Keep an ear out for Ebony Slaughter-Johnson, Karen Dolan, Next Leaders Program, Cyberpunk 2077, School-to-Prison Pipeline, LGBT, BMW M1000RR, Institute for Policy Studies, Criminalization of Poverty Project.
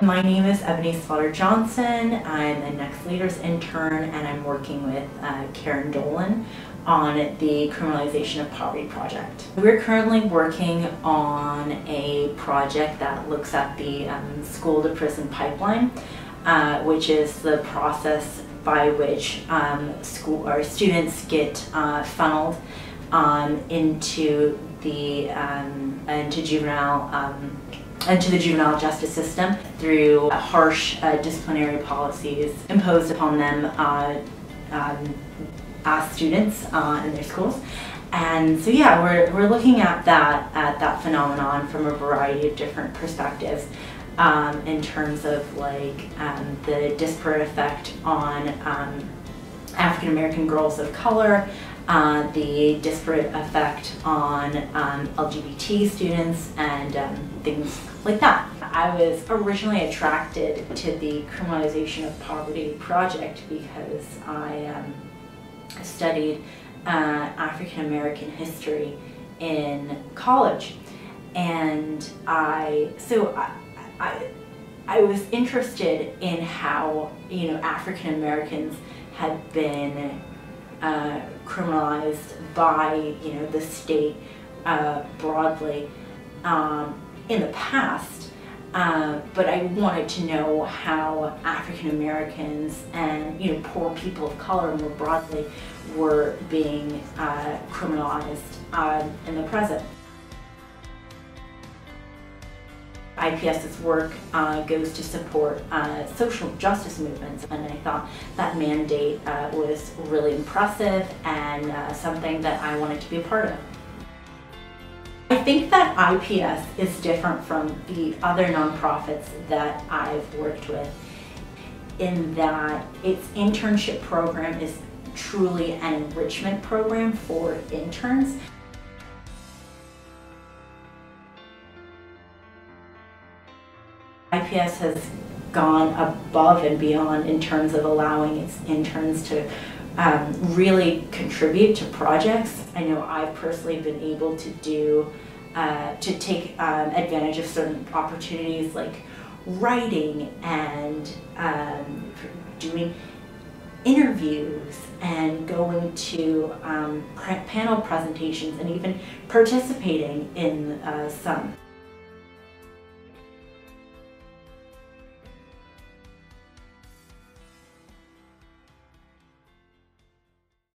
My name is Ebony Slaughter-Johnson. I'm a Next Leaders intern, and I'm working with Karen Dolan on the Criminalization of Poverty Project. We're currently working on a project that looks at the School-to-Prison Pipeline, which is the process by which students get funneled into the juvenile justice system through harsh disciplinary policies imposed upon them as students in their schools. And so yeah, we're looking at that phenomenon from a variety of different perspectives in terms of like the disparate effect on African American girls of color, the disparate effect on LGBT students, and things like that. I was originally attracted to the Criminalization of Poverty Project because I studied African American history in college, and I was interested in how African Americans had been criminalized by the state broadly in the past, but I wanted to know how African Americans and poor people of color more broadly were being criminalized in the present. IPS's work goes to support social justice movements, and I thought that mandate was really impressive and something that I wanted to be a part of. I think that IPS is different from the other nonprofits that I've worked with in that its internship program is truly an enrichment program for interns. IPS has gone above and beyond in terms of allowing its interns to really contribute to projects. I know I've personally been able to take advantage of certain opportunities like writing and doing interviews and going to panel presentations and even participating in some.